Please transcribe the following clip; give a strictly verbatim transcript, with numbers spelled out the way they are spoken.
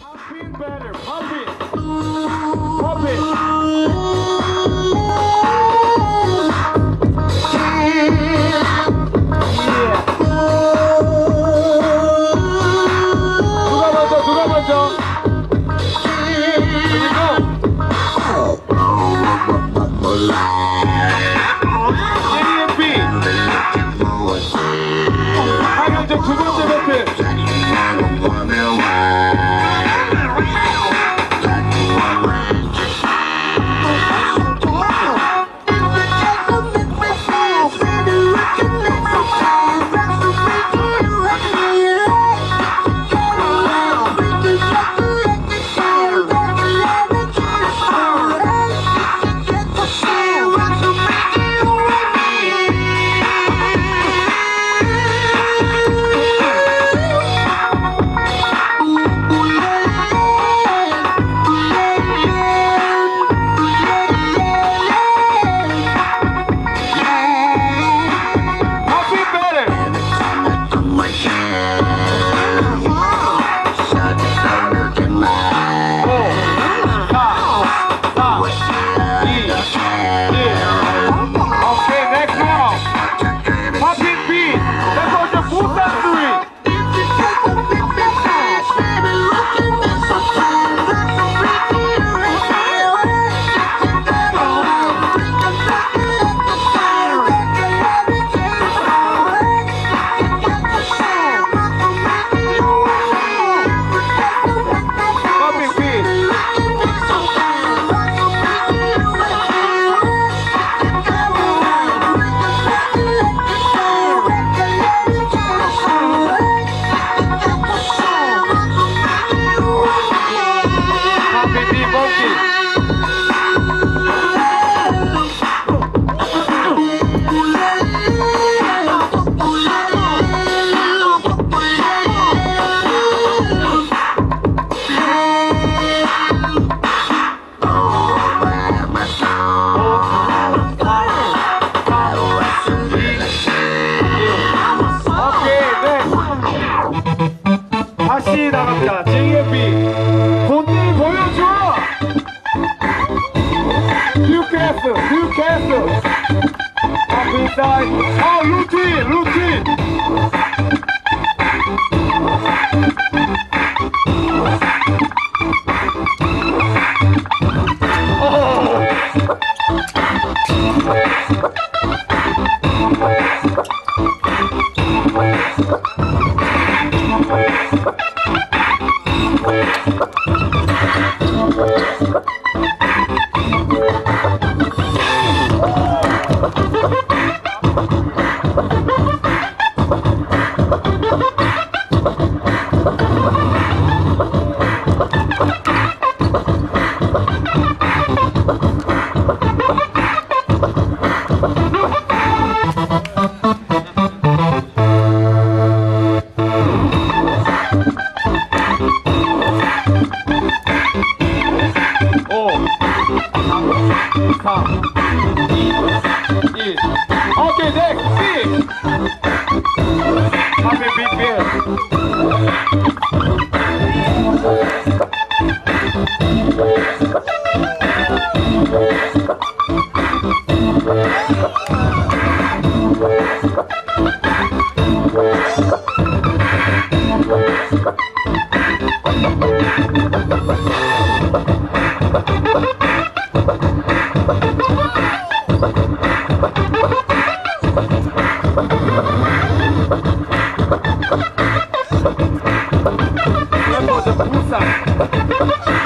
I feel better. Pump it. Pump it. Yeah. 누가 먼저? 누가 먼저? 이거. 두 번째 배트. 다시 나갑니다. 제이에프이 본디 보여줘. New Castle, New Castle. 아, 그다이. 아, 루틴, 루틴. Okay, next, sing! Happy beat beer. Let me go to Busan.